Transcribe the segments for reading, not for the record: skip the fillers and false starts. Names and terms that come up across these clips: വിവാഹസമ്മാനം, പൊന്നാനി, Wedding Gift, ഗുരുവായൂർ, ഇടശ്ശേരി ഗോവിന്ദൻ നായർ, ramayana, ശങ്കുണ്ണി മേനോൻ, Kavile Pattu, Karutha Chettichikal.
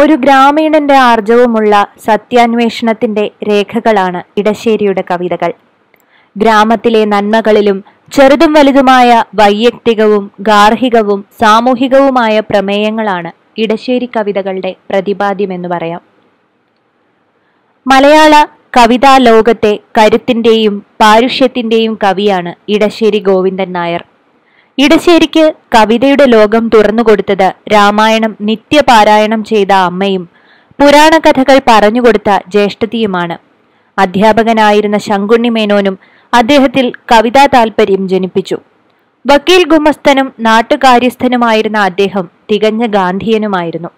ഒരു ഗ്രാമീണന്റെ ആർജവുമുള്ള സത്യാന്വേഷണത്തിന്റെ രേഖകളാണ് ഇടശ്ശേരിയുടെ കവിതകൾ. ഗ്രാമത്തിലെ നന്മകളിലും ചെറുതും വലുതുമായ വൈയക്തികവും ഗാർഹികവും സാമൂഹികവുമായ പ്രമേയങ്ങളാണ് ഇടശ്ശേരി കവിതകളുടെ പ്രതിപാദ്യമെന്നു പറയാം. മലയാള കവിതാ ലോകത്തെ കരുത്തിന്റെയും പാരുഷ്യത്തിന്റെയും കവിയാണ് ഇടശ്ശേരി ഗോവിന്ദൻ നായർ. ഇടശ്ശേരിക്ക് കവിതയുടെ ലോകം തുറന്നുകൊടുത്തത് രാമായണം നിത്യപാരായണം ചെയ്ത അമ്മയും പുരാണകഥകൾ പറഞ്ഞുകൊടുത്ത ജ്യേഷ്ഠതിയുമാണ്. അധ്യാപകനായിരുന്ന ശങ്കുണ്ണി മേനോനും അദ്ദേഹത്തിൽ കവിതാ താൽപര്യം ജനിപ്പിച്ചു. വക്കീൽ ഗുമസ്തനും നാട്ടുകാര്യസ്ഥനുമായിരുന്ന അദ്ദേഹം തികഞ്ഞ ഗാന്ധിയനുമായിരുന്നു.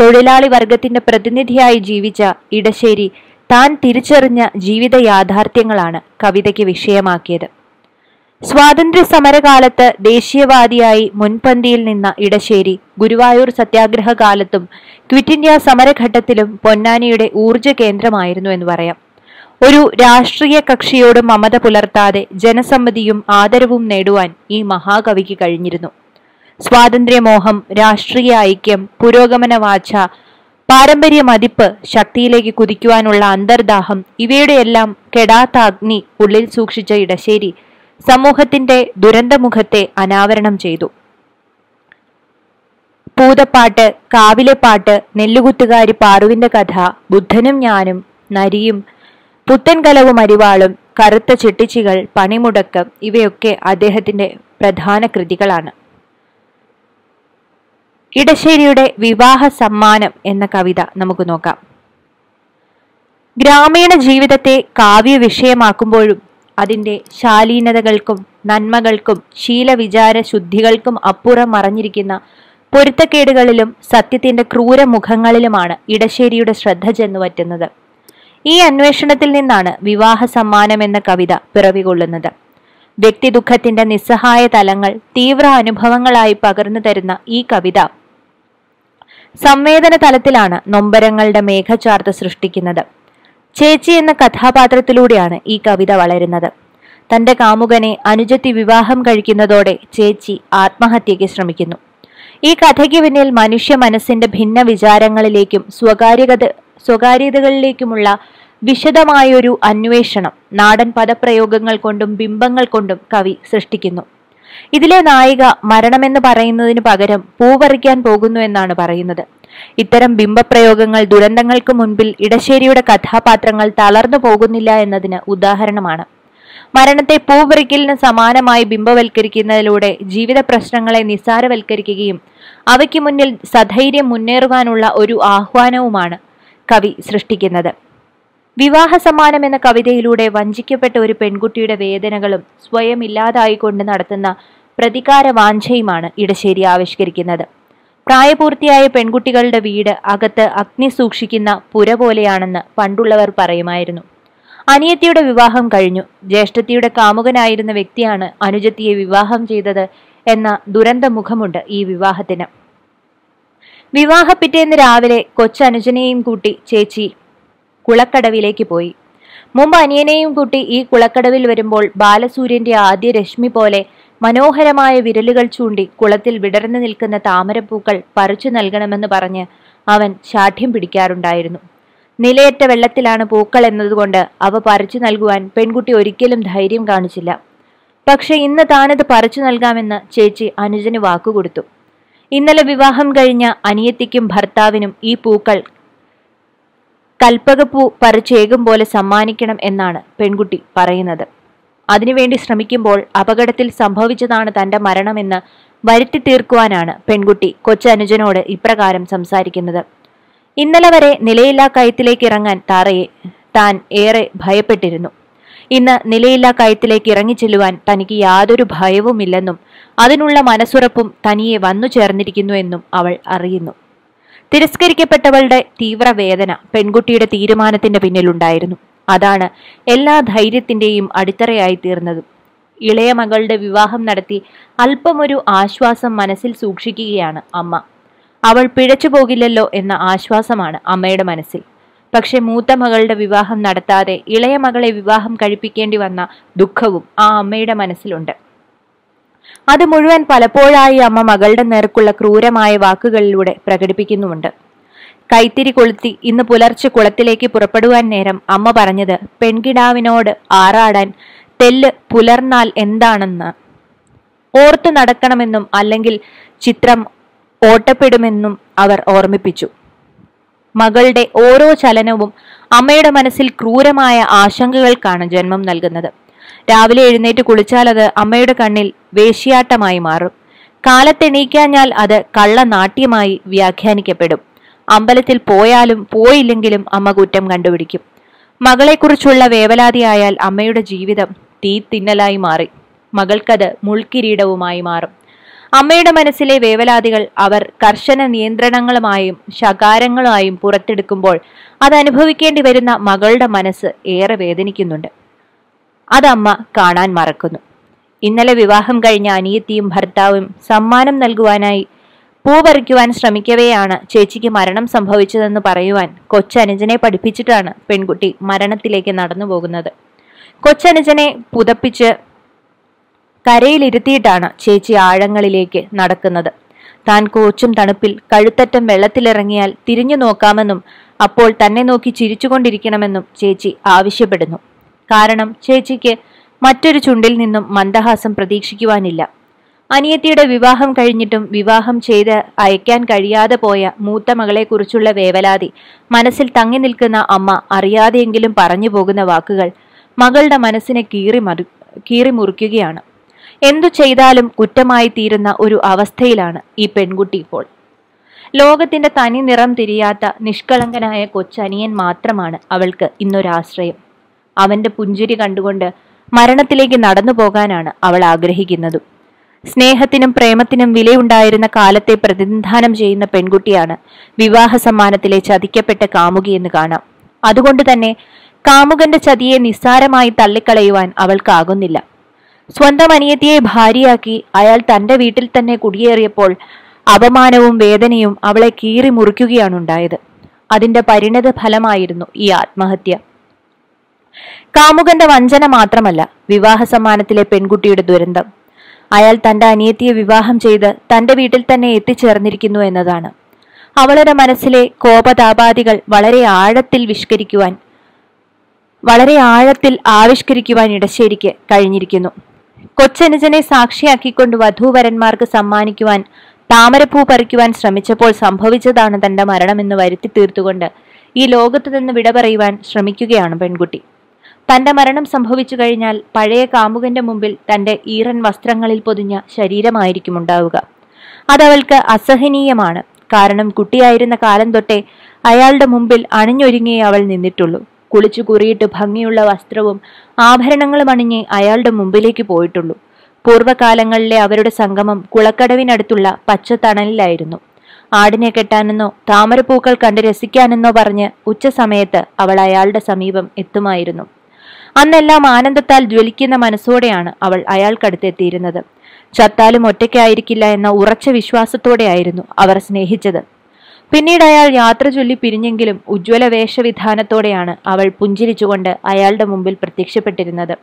തൊഴിലാളി വർഗത്തിന്റെ പ്രതിനിധിയായി ജീവിച്ച ഇടശ്ശേരി താൻ തിരിച്ചറിഞ്ഞ ജീവിത യാഥാർത്ഥ്യങ്ങളാണ് കവിതയ്ക്ക് വിഷയമാക്കിയത്. സ്വാതന്ത്ര്യ സമരകാലത്ത് ദേശീയവാദിയായി മുൻപന്തിയിൽ നിന്ന ഇടശ്ശേരി ഗുരുവായൂർ സത്യാഗ്രഹ കാലത്തും ക്വിറ്റ് ഇന്ത്യ സമരഘട്ടത്തിലും പൊന്നാനിയുടെ ഊർജ കേന്ദ്രമായിരുന്നു എന്ന് പറയാം. ഒരു രാഷ്ട്രീയ കക്ഷിയോടും മമത പുലർത്താതെ ജനസമ്മതിയും ആദരവും നേടുവാൻ ഈ മഹാകവിക്ക് കഴിഞ്ഞിരുന്നു. സ്വാതന്ത്ര്യമോഹം, രാഷ്ട്രീയ ഐക്യം, പുരോഗമന വാച്ഛ, പാരമ്പര്യ മതിപ്പ്, ശക്തിയിലേക്ക് കുതിക്കുവാനുള്ള അന്തർദാഹം ഇവയുടെയെല്ലാം കെടാത്ത അഗ്നി ഉള്ളിൽ സൂക്ഷിച്ച ഇടശ്ശേരി സമൂഹത്തിന്റെ ദുരന്തമുഖത്തെ അനാവരണം ചെയ്തു. പൂതപ്പാട്ട്, കാവിലെ പാട്ട്, നെല്ലുകുത്തുകാരി പാറുവിന്റെ കഥ, ബുദ്ധനും ഞാനും, നരിയും, പുത്തൻകലവും അരിവാളും, കറുത്ത ചെട്ടിച്ചികൾ, പണിമുടക്കം ഇവയൊക്കെ അദ്ദേഹത്തിന്റെ പ്രധാന കൃതികളാണ്. ഇടശ്ശേരിയുടെ വിവാഹസമ്മാനം എന്ന കവിത നമുക്ക് നോക്കാം. ഗ്രാമീണ ജീവിതത്തെ കാവ്യ വിഷയമാക്കുമ്പോഴും അതിൻ്റെ ശാലീനതകൾക്കും നന്മകൾക്കും ശീലവിചാര ശുദ്ധികൾക്കും അപ്പുറം മറഞ്ഞിരിക്കുന്ന പൊരുത്തക്കേടുകളിലും സത്യത്തിന്റെ ക്രൂര മുഖങ്ങളിലുമാണ് ഇടശ്ശേരിയുടെ ശ്രദ്ധ ചെന്നുപറ്റുന്നത്. ഈ അന്വേഷണത്തിൽ നിന്നാണ് വിവാഹസമ്മാനം എന്ന കവിത പിറവികൊള്ളുന്നത്. വ്യക്തി ദുഃഖത്തിന്റെ നിസ്സഹായ തലങ്ങൾ തീവ്ര അനുഭവങ്ങളായി പകർന്നു തരുന്ന ഈ കവിത സംവേദന തലത്തിലാണ് നൊമ്പരങ്ങളുടെ മേഘചാർത്ത സൃഷ്ടിക്കുന്നത്. ചേച്ചി എന്ന കഥാപാത്രത്തിലൂടെയാണ് ഈ കവിത വളരുന്നത്. തന്റെ കാമുകനെ അനുജത്തി വിവാഹം കഴിക്കുന്നതോടെ ചേച്ചി ആത്മഹത്യയ്ക്ക് ശ്രമിക്കുന്നു. ഈ കഥയ്ക്ക് പിന്നിൽ മനുഷ്യ മനസ്സിന്റെ ഭിന്ന വിചാരങ്ങളിലേക്കും സ്വകാര്യതകളിലേക്കുമുള്ള വിശദമായൊരു അന്വേഷണം നാടൻ പദപ്രയോഗങ്ങൾ കൊണ്ടും ബിംബങ്ങൾ കൊണ്ടും കവി സൃഷ്ടിക്കുന്നു. ഇതിലെ നായിക മരണമെന്ന് പറയുന്നതിന് പകരം പൂവറിക്കാൻ പോകുന്നു എന്നാണ് പറയുന്നത്. ഇത്തരം ബിംബപ്രയോഗങ്ങൾ ദുരന്തങ്ങൾക്ക് മുൻപിൽ ഇടശ്ശേരിയുടെ കഥാപാത്രങ്ങൾ തളർന്നു പോകുന്നില്ല എന്നതിന് ഉദാഹരണമാണ്. മരണത്തെ പൂവറിക്കലിന് സമാനമായി ബിംബവൽക്കരിക്കുന്നതിലൂടെ ജീവിത പ്രശ്നങ്ങളെ നിസ്സാരവൽക്കരിക്കുകയും അവയ്ക്ക് മുന്നിൽ സധൈര്യം മുന്നേറുവാനുള്ള ഒരു ആഹ്വാനവുമാണ് കവി സൃഷ്ടിക്കുന്നത്. വിവാഹസമ്മാനം എന്ന കവിതയിലൂടെ വഞ്ചിക്കപ്പെട്ട ഒരു പെൺകുട്ടിയുടെ വേദനകളും സ്വയം ഇല്ലാതായിക്കൊണ്ട് നടത്തുന്ന പ്രതികാര വാഞ്ഛയുമാണ് ഇടശ്ശേരി ആവിഷ്കരിക്കുന്നത്. പ്രായപൂർത്തിയായ പെൺകുട്ടികളുടെ വീട് അകത്ത് അഗ്നി സൂക്ഷിക്കുന്ന പുര പോലെയാണെന്ന് പണ്ടുള്ളവർ പറയുമായിരുന്നു. അനിയത്തിയുടെ വിവാഹം കഴിഞ്ഞു, ജ്യേഷ്ഠത്തിയുടെ കാമുകനായിരുന്ന വ്യക്തിയാണ് അനുജത്തിയെ വിവാഹം ചെയ്തത് എന്ന ദുരന്തമുഖമുണ്ട് ഈ വിവാഹത്തിന്. വിവാഹപ്പിറ്റേന്ന് രാവിലെ കൊച്ചനുജനെയും കൂട്ടി ചേച്ചി കുളക്കടവിലേക്ക് പോയി. മുമ്പ് അനിയനെയും കൂട്ടി ഈ കുളക്കടവിൽ വരുമ്പോൾ ബാലസൂര്യന്റെ ആദ്യ രശ്മി പോലെ മനോഹരമായ വിരലുകൾ ചൂണ്ടി കുളത്തിൽ വിടർന്നു നിൽക്കുന്ന താമരപ്പൂക്കൾ പറിച്ചു നൽകണമെന്ന് പറഞ്ഞ് അവൻ ശാഠ്യം പിടിക്കാറുണ്ടായിരുന്നു. നിലയറ്റ വെള്ളത്തിലാണ് പൂക്കൾ എന്നതുകൊണ്ട് അവ പറിച്ചു നൽകുവാൻ പെൺകുട്ടി ഒരിക്കലും ധൈര്യം കാണിച്ചില്ല. പക്ഷെ ഇന്ന് താനത് പറിച്ചു നൽകാമെന്ന് ചേച്ചി അനുജന് വാക്കുകൊടുത്തു. ഇന്നലെ വിവാഹം കഴിഞ്ഞ അനിയത്തിക്കും ഭർത്താവിനും ഈ പൂക്കൾ കൽപ്പകപ്പൂ പറിച്ചേകും പോലെ സമ്മാനിക്കണം എന്നാണ് പെൺകുട്ടി പറയുന്നത്. അതിനുവേണ്ടി ശ്രമിക്കുമ്പോൾ അപകടത്തിൽ സംഭവിച്ചതാണ് തൻ്റെ മരണമെന്ന് വരുത്തി തീർക്കുവാനാണ് പെൺകുട്ടി കൊച്ചനുജനോട് ഇപ്രകാരം സംസാരിക്കുന്നത്. ഇന്നലെ വരെ നിലയില്ലാ കയത്തിലേക്ക് ഇറങ്ങാൻ താൻ ഏറെ ഭയപ്പെട്ടിരുന്നു. ഇന്ന് നിലയില്ലാ കയത്തിലേക്ക് ഇറങ്ങിച്ചെല്ലുവാൻ തനിക്ക് യാതൊരു ഭയവുമില്ലെന്നും അതിനുള്ള മനസ്സുറപ്പും തനിയെ വന്നു ചേർന്നിരിക്കുന്നുവെന്നും അവൾ അറിയുന്നു. തിരസ്കരിക്കപ്പെട്ടവളുടെ തീവ്രവേദന പെൺകുട്ടിയുടെ തീരുമാനത്തിന്റെ പിന്നിലുണ്ടായിരുന്നു. അതാണ് എല്ലാ ധൈര്യത്തിന്റെയും അടിത്തറയായി തീർന്നത്. ഇളയ മകളുടെ വിവാഹം നടത്തി അല്പമൊരു ആശ്വാസം മനസ്സിൽ സൂക്ഷിക്കുകയാണ് അമ്മ. അവൾ പിഴച്ചു പോകില്ലല്ലോ എന്ന ആശ്വാസമാണ് അമ്മയുടെ മനസ്സിൽ. പക്ഷെ മൂത്ത മകളുടെ വിവാഹം നടത്താതെ ഇളയ മകളെ വിവാഹം കഴിപ്പിക്കേണ്ടി വന്ന ദുഃഖവും ആ അമ്മയുടെ മനസ്സിലുണ്ട്. അത് മുഴുവൻ പലപ്പോഴായി അമ്മ മകളുടെ നേർക്കുള്ള ക്രൂരമായ വാക്കുകളിലൂടെ പ്രകടിപ്പിക്കുന്നുമുണ്ട്. കൈത്തിരി കൊളുത്തി ഇന്ന് പുലർച്ചെ കുളത്തിലേക്ക് പുറപ്പെടുവാൻ നേരം അമ്മ പറഞ്ഞത് പെൺകിടാവിനോട് ആറാടാൻ തെല്ല് പുലർന്നാൽ എന്താണെന്ന്. ഓർത്തു നടക്കണമെന്നും അല്ലെങ്കിൽ ചിത്രം ഓട്ടപ്പെടുമെന്നും അവർ ഓർമ്മിപ്പിച്ചു. മകളുടെ ഓരോ ചലനവും അമ്മയുടെ മനസ്സിൽ ക്രൂരമായ ആശങ്കകൾക്കാണ് ജന്മം നൽകുന്നത്. രാവിലെ എഴുന്നേറ്റ് കുളിച്ചാലത് അമ്മയുടെ കണ്ണിൽ വേശ്യാട്ടമായി മാറും. കാലത്തെണീക്കാഞ്ഞാൽ അത് കള്ളനാട്യമായി വ്യാഖ്യാനിക്കപ്പെടും. അമ്പലത്തിൽ പോയാലും പോയില്ലെങ്കിലും അമ്മ കുറ്റം കണ്ടുപിടിക്കും. മകളെക്കുറിച്ചുള്ള വേവലാതിയായാൽ അമ്മയുടെ ജീവിതം തീ തിന്നലായി മാറി മകൾക്കത് മുൾക്കിരീടവുമായി മാറും. അമ്മയുടെ മനസ്സിലെ വേവലാതികൾ അവർ കർശന നിയന്ത്രണങ്ങളുമായും ശകാരങ്ങളുമായും പുറത്തെടുക്കുമ്പോൾ അത് അനുഭവിക്കേണ്ടി വരുന്ന മകളുടെ മനസ്സ് ഏറെ വേദനിക്കുന്നുണ്ട്. അതമ്മ കാണാൻ മറക്കുന്നു. ഇന്നലെ വിവാഹം കഴിഞ്ഞ അനിയത്തിയും ഭർത്താവും സമ്മാനം നൽകുവാനായി പൂപറിക്കുവാൻ ശ്രമിക്കവെയാണ് ചേച്ചിക്ക് മരണം സംഭവിച്ചതെന്ന് പറയുവാൻ കൊച്ചനുജനെ പഠിപ്പിച്ചിട്ടാണ് പെൺകുട്ടി മരണത്തിലേക്ക് നടന്നു പോകുന്നത്. കൊച്ചനുജനെ പുതപ്പിച്ച് കരയിലിരുത്തിയിട്ടാണ് ചേച്ചി ആഴങ്ങളിലേക്ക് നടക്കുന്നത്. താൻ കോച്ചും തണുപ്പിൽ കഴുത്തറ്റം വെള്ളത്തിലിറങ്ങിയാൽ തിരിഞ്ഞു നോക്കാമെന്നും അപ്പോൾ തന്നെ നോക്കി ചിരിച്ചുകൊണ്ടിരിക്കണമെന്നും ചേച്ചി ആവശ്യപ്പെടുന്നു. കാരണം ചേച്ചിക്ക് മറ്റൊരു ചുണ്ടിൽ നിന്നും മന്ദഹാസം പ്രതീക്ഷിക്കുവാനില്ല. അനിയത്തിയുടെ വിവാഹം കഴിഞ്ഞിട്ടും വിവാഹം ചെയ്ത് അയക്കാൻ കഴിയാതെ പോയ മൂത്ത മകളെക്കുറിച്ചുള്ള വേവലാതി മനസ്സിൽ തങ്ങി നിൽക്കുന്ന അമ്മ അറിയാതെയെങ്കിലും പറഞ്ഞു പോകുന്ന വാക്കുകൾ മകളുടെ മനസ്സിനെ കീറി മുറിക്കുകയാണ്. എന്തു ചെയ്താലും കുറ്റമായി തീരുന്ന ഒരു അവസ്ഥയിലാണ് ഈ പെൺകുട്ടി ഇപ്പോൾ. ലോകത്തിന്റെ തനി നിറം തിരിയാത്ത നിഷ്കളങ്കനായ കൊച്ചനിയൻ മാത്രമാണ് അവൾക്ക് ഇന്നൊരാശ്രയം. അവന്റെ പുഞ്ചിരി കണ്ടുകൊണ്ട് മരണത്തിലേക്ക് നടന്നു പോകാനാണ് അവൾ ആഗ്രഹിക്കുന്നതും. സ്നേഹത്തിനും പ്രേമത്തിനും വിലയുണ്ടായിരുന്ന കാലത്തെ പ്രതിനിധാനം ചെയ്യുന്ന പെൺകുട്ടിയാണ് വിവാഹസമ്മാനത്തിലെ ചതിക്കപ്പെട്ട കാമുകി എന്ന് കാണാം. അതുകൊണ്ട് തന്നെ കാമുകന്റെ ചതിയെ നിസ്സാരമായി തള്ളിക്കളയുവാൻ അവൾക്കാകുന്നില്ല. സ്വന്തം അനിയത്തിയെ ഭാര്യയാക്കി അയാൾ തന്റെ വീട്ടിൽ തന്നെ കുടിയേറിയപ്പോൾ അപമാനവും വേദനയും അവളെ കീറി മുറിക്കുകയാണുണ്ടായത്. അതിന്റെ പരിണത ഫലമായിരുന്നു ഈ ആത്മഹത്യ. കാമുകന്റെ വഞ്ചന മാത്രമല്ല വിവാഹസമ്മാനത്തിലെ പെൺകുട്ടിയുടെ ദുരന്തം. അയാൾ തന്റെ അനിയത്തിയെ വിവാഹം ചെയ്ത് തന്റെ വീട്ടിൽ തന്നെ എത്തിച്ചേർന്നിരിക്കുന്നു എന്നതാണ്. അവളുടെ മനസ്സിലെ കോപതാപാദികൾ വളരെ ആഴത്തിൽ ആവിഷ്കരിക്കുവാൻ ഇടശ്ശേരിക്ക് കഴിഞ്ഞിരിക്കുന്നു. കൊച്ചനുജനെ സാക്ഷിയാക്കിക്കൊണ്ട് വധൂവരന്മാർക്ക് സമ്മാനിക്കുവാൻ താമരപ്പൂ പറിക്കുവാൻ ശ്രമിച്ചപ്പോൾ സംഭവിച്ചതാണ് തന്റെ മരണമെന്ന് വരുത്തി തീർത്തുകൊണ്ട് ഈ ലോകത്തു നിന്ന് വിട പറയുവാൻ ശ്രമിക്കുകയാണ് പെൺകുട്ടി. തന്റെ മരണം സംഭവിച്ചു കഴിഞ്ഞാൽ പഴയ കാമുകന്റെ മുമ്പിൽ തന്റെ ഈറൻ വസ്ത്രങ്ങളിൽ പൊതിഞ്ഞ ശരീരമായിരിക്കും ഉണ്ടാവുക. അതവൾക്ക് അസഹനീയമാണ്. കാരണം കുട്ടിയായിരുന്ന കാലം തൊട്ടേ അയാളുടെ മുമ്പിൽ അണിഞ്ഞൊരുങ്ങിയേ അവൾ നിന്നിട്ടുള്ളൂ. കുളിച്ചു കുറിയിട്ട് ഭംഗിയുള്ള വസ്ത്രവും ആഭരണങ്ങളും അണിഞ്ഞ് അയാളുടെ മുമ്പിലേക്ക് പോയിട്ടുള്ളൂ. പൂർവ്വകാലങ്ങളിലെ അവരുടെ സംഗമം കുളക്കടവിനടുത്തുള്ള പച്ചത്തണലിലായിരുന്നു. ആടിനെ കെട്ടാനെന്നോ താമരപ്പൂക്കൾ കണ്ട് രസിക്കാനെന്നോ പറഞ്ഞ് ഉച്ചസമയത്ത് അവൾ അയാളുടെ സമീപം എത്തുമായിരുന്നു. അന്നെല്ലാം ആനന്ദത്താൽ ജ്വലിക്കുന്ന മനസ്സോടെയാണ് അവൾ അയാൾക്കടുത്തെത്തിയിരുന്നത്. ചത്താലും ഒറ്റയ്ക്കായിരിക്കില്ല എന്ന ഉറച്ച വിശ്വാസത്തോടെയായിരുന്നു അവർ സ്നേഹിച്ചത്. പിന്നീട് അയാൾ യാത്ര ചൊല്ലി പിരിഞ്ഞെങ്കിലും ഉജ്ജ്വല വേഷവിധാനത്തോടെയാണ് അവൾ പുഞ്ചിരിച്ചുകൊണ്ട് അയാളുടെ മുമ്പിൽ പ്രത്യക്ഷപ്പെട്ടിരുന്നത്.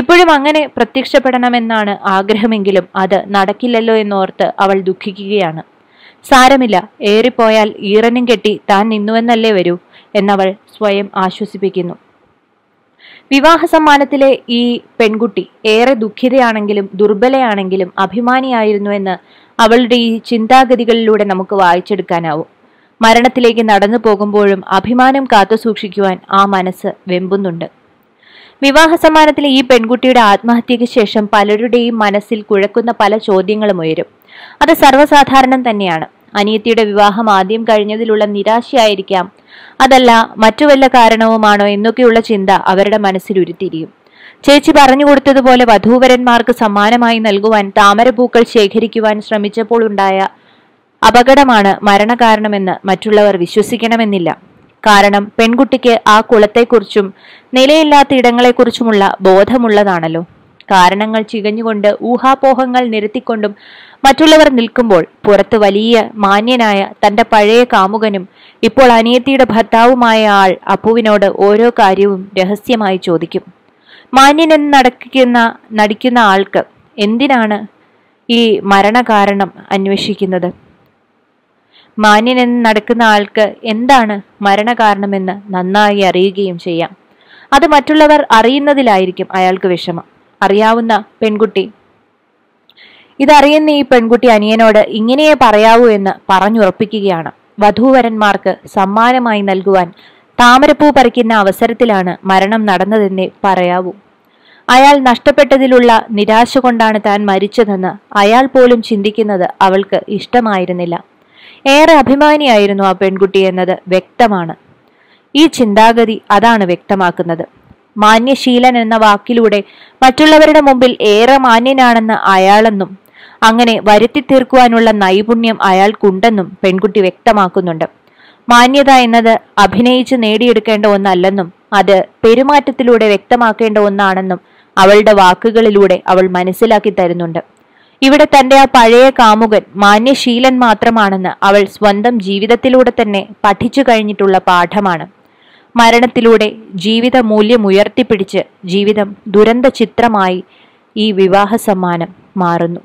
ഇപ്പോഴും അങ്ങനെ പ്രത്യക്ഷപ്പെടണമെന്നാണ് ആഗ്രഹമെങ്കിലും അത് നടക്കില്ലല്ലോ എന്നോർത്ത് അവൾ ദുഃഖിക്കുകയാണ്. സാരമില്ല, ഏറിപ്പോയാൽ ഈറനും കെട്ടി താൻ നിന്നുവെന്നല്ലേ വരൂ എന്നവൾ സ്വയം ആശ്വസിപ്പിക്കുന്നു. വിവാഹസമ്മാനത്തിലെ ഈ പെൺകുട്ടി ഏറെ ദുഃഖിതയാണെങ്കിലും ദുർബലയാണെങ്കിലും അഭിമാനിയായിരുന്നു എന്ന് അവളുടെ ഈ ചിന്താഗതികളിലൂടെ നമുക്ക് വായിച്ചെടുക്കാനാവും. മരണത്തിലേക്ക് നടന്നു പോകുമ്പോഴും അഭിമാനം കാത്തുസൂക്ഷിക്കുവാൻ ആ മനസ്സ് വെമ്പുന്നുണ്ട്. വിവാഹസമ്മാനത്തിലെ ഈ പെൺകുട്ടിയുടെ ആത്മഹത്യയ്ക്ക് ശേഷം പലരുടെയും മനസ്സിൽ കുഴക്കുന്ന പല ചോദ്യങ്ങളും ഉയരും. അത് സർവ്വസാധാരണം തന്നെയാണ്. അനിയത്തിയുടെ വിവാഹം ആദ്യം കഴിഞ്ഞതിലുള്ള നിരാശയായിരിക്കാം, അതല്ല മറ്റു വല്ല കാരണവുമാണോ എന്നൊക്കെയുള്ള ചിന്ത അവരുടെ മനസ്സിൽ ഉരുത്തിരിയും. ചേച്ചി പറഞ്ഞു കൊടുത്തതുപോലെ വധൂവരന്മാർക്ക് സമ്മാനമായി നൽകുവാൻ താമരപ്പൂക്കൾ ശേഖരിക്കുവാൻ ശ്രമിച്ചപ്പോൾ ഉണ്ടായ അപകടമാണ് മരണകാരണമെന്ന് മറ്റുള്ളവർ വിശ്വസിക്കണമെന്നില്ല. കാരണം പെൺകുട്ടിക്ക് ആ കുളത്തെക്കുറിച്ചും നിലയില്ലാത്ത ഇടങ്ങളെക്കുറിച്ചുമുള്ള ബോധമുള്ളതാണല്ലോ. കാരണങ്ങൾ ചികഞ്ഞുകൊണ്ട് ഊഹാപോഹങ്ങൾ നിരത്തിക്കൊണ്ടും മറ്റുള്ളവർ നിൽക്കുമ്പോൾ പുറത്ത് വലിയ മാന്യനായ തന്റെ പഴയ കാമുകനും ഇപ്പോൾ അനിയത്തിയുടെ ഭർത്താവുമായ ആൾ അപ്പുവിനോട് ഓരോ കാര്യവും രഹസ്യമായി ചോദിക്കും. മാന്യനെന്ന് നടിക്കുന്ന ആൾക്ക് എന്തിനാണ് ഈ മരണകാരണം അന്വേഷിക്കുന്നത്? മാന്യൻ എന്ന് നടക്കുന്ന ആൾക്ക് എന്താണ് മരണകാരണമെന്ന് നന്നായി അറിയുകയും ചെയ്യാം. അത് മറ്റുള്ളവർ അറിയുന്നതിലായിരിക്കും അയാൾക്ക് വിഷമം. അറിയാവുന്ന പെൺകുട്ടി, ഇതറിയുന്ന ഈ പെൺകുട്ടി അനിയനോട് ഇങ്ങനെയേ പറയാവൂ എന്ന് പറഞ്ഞുറപ്പിക്കുകയാണ്. വധൂവരന്മാർക്ക് സമ്മാനമായി നൽകുവാൻ താമരപ്പൂ പറിക്കുന്ന അവസരത്തിലാണ് മരണം നടന്നതെന്നേ പറയാവൂ. അയാൾ നഷ്ടപ്പെട്ടതിലുള്ള നിരാശ കൊണ്ടാണ് താൻ മരിച്ചതെന്ന് അയാൾ പോലും ചിന്തിക്കുന്നത് അവൾക്ക് ഇഷ്ടമായിരുന്നില്ല. ഏറെ അഭിമാനിയായിരുന്നു ആ പെൺകുട്ടി എന്നത് വ്യക്തമാണ്. ഈ ചിന്താഗതി അതാണ് വ്യക്തമാക്കുന്നത്. മാന്യശീലൻ എന്ന വാക്കിലൂടെ മറ്റുള്ളവരുടെ മുമ്പിൽ ഏറെ മാന്യനാണെന്ന് അയാളെന്നും അങ്ങനെ വരുത്തി തീർക്കുവാനുള്ള നൈപുണ്യം അയാൾക്കുണ്ടെന്നും പെൺകുട്ടി വ്യക്തമാക്കുന്നുണ്ട്. മാന്യത എന്നത് അഭിനയിച്ച് നേടിയെടുക്കേണ്ട ഒന്നല്ലെന്നും അത് പെരുമാറ്റത്തിലൂടെ വ്യക്തമാക്കേണ്ട ഒന്നാണെന്നും അവളുടെ വാക്കുകളിലൂടെ അവൾ മനസ്സിലാക്കി തരുന്നുണ്ട്. ഇവിടെ തൻ്റെ ആ പഴയ കാമുകൻ മാന്യശീലൻ മാത്രമാണെന്ന് അവൾ സ്വന്തം ജീവിതത്തിലൂടെ തന്നെ പഠിച്ചു കഴിഞ്ഞിട്ടുള്ള പാഠമാണ്. മരണത്തിലൂടെ ജീവിത മൂല്യം ഉയർത്തിപ്പിടിച്ച് ജീവിതം ദുരന്ത ചിത്രമായി ഈ വിവാഹസമ്മാനം മാറുന്നു.